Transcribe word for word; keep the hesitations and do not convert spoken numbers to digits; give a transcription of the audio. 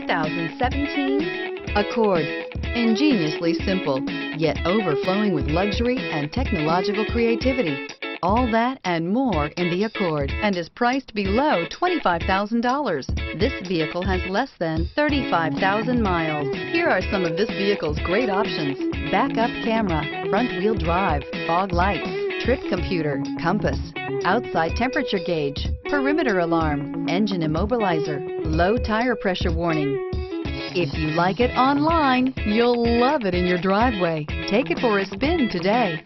two thousand seventeen Accord. Ingeniously simple, yet overflowing with luxury and technological creativity. All that and more in the Accord, and is priced below twenty-five thousand dollars. This vehicle has less than thirty-five thousand miles. Here are some of this vehicle's great options: backup camera, front-wheel drive, fog lights, trip computer, compass, outside temperature gauge, perimeter alarm, engine immobilizer, low tire pressure warning. If you like it online, you'll love it in your driveway. Take it for a spin today.